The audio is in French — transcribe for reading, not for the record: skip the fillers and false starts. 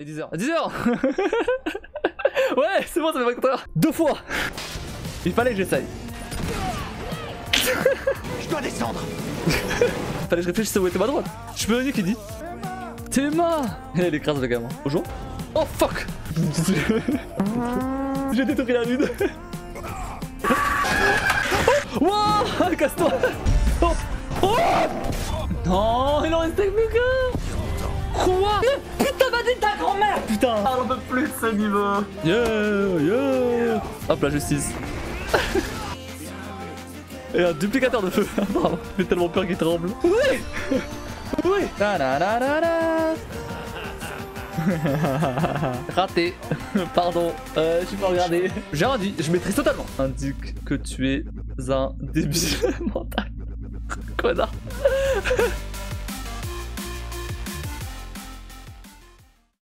Et 10h. 10h. Ouais, c'est bon, ça fait 24h. Deux fois. Il fallait que j'essaye. Je dois descendre. Fallait que je réfléchisse où était ma droite. Je peux dire qui dit. Théma. Elle écrase le gamin. Bonjour. Oh fuck. J'ai détruit la lune. Wouah. Casse-toi. Oh. Oh. Non, il en reste avec mes gars. Quoi? Putain, va dire ta grand-mère. Putain. Ah, on peut plus de ce niveau. Yeah, yeah. Hop, la justice. Et un duplicateur de feu. J'ai tellement peur qu'il tremble. Oui. Oui. Raté. Pardon. Je suis pas regardé. J'ai rien dit. Je maîtrise totalement. Indique que tu es un débile mental. Connard.